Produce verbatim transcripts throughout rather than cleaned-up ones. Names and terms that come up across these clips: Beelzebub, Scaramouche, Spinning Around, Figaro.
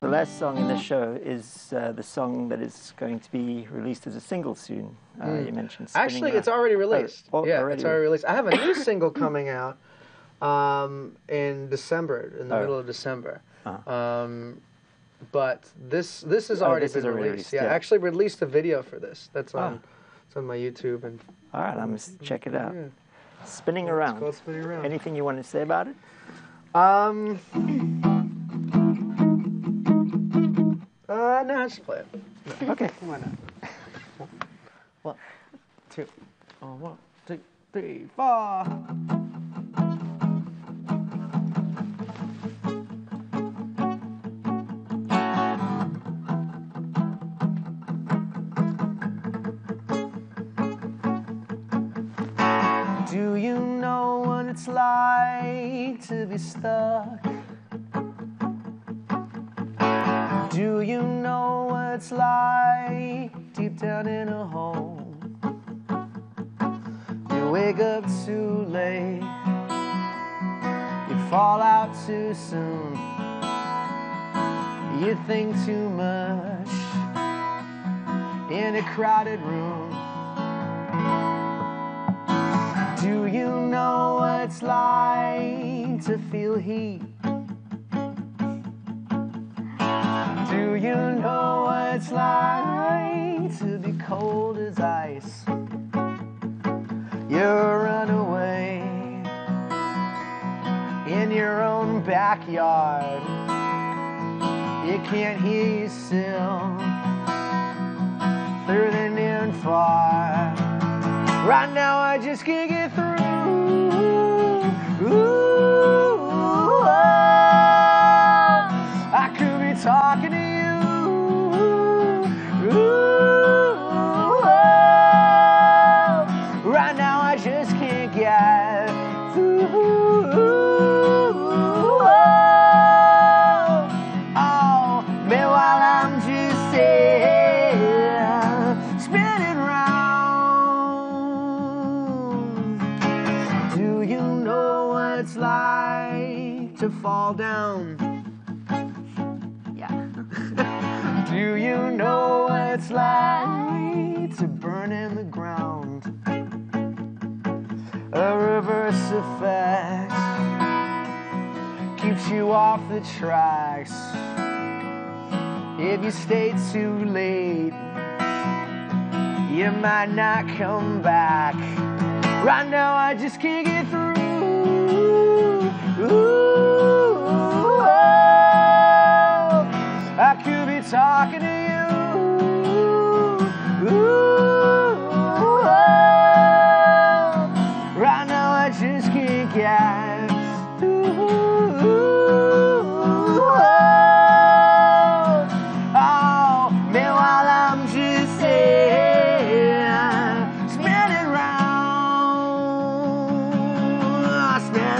The last song in the show is uh, the song that is going to be released as a single soon. Uh, mm. You mentioned Spinning Actually, Around. It's already released. Oh, yeah, already. It's already released. I have a new single coming out um, in December, in the oh. middle of December. Uh-huh. um, but this this is oh, already this been is already released. released yeah. yeah, I actually released a video for this. That's on, oh. it's on my YouTube. And all right, I'm just check it out. Yeah. Spinning yeah, Around. It's called Spinning Around. Anything you want to say about it? Um. Uh, no, I'll just play it. No. Okay. Why not? One, two, one, two, three, four. Do you know what it's like to be stuck? Do you know what it's like deep down in a hole? You wake up too late, you fall out too soon, you think too much in a crowded room. Do you know what it's like to feel heat? Do you know what it's like to be cold as ice? You're a runaway in your own backyard. You can't hear yourself through the near and far. Right now I just can't get through. Ooh, oh, I could be talking to you. It's like to fall down. Yeah. Do you know what it's like to burn in the ground? A reverse effect keeps you off the tracks. If you stay too late, you might not come back. Right now I just can't get through. Ooh, oh, I could be talking to you. Ooh, oh, right now I just can't get through. Oh, meanwhile I'm just here spinning round, spinning round.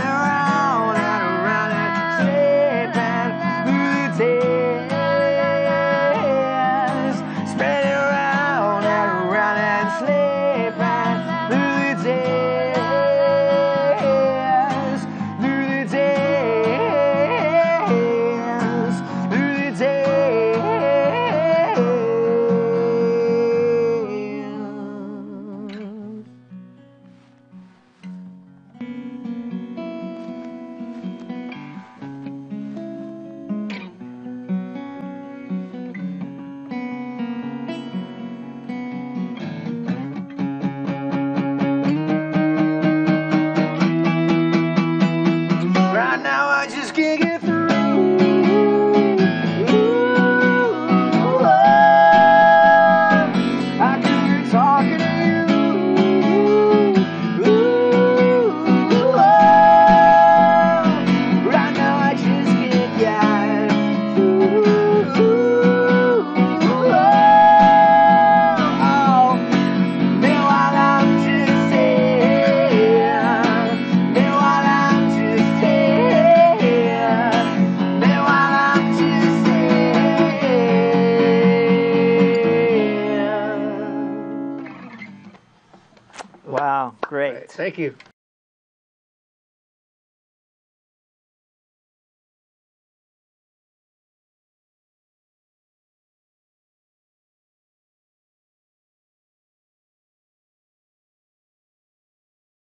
Wow, great. Right. Thank you.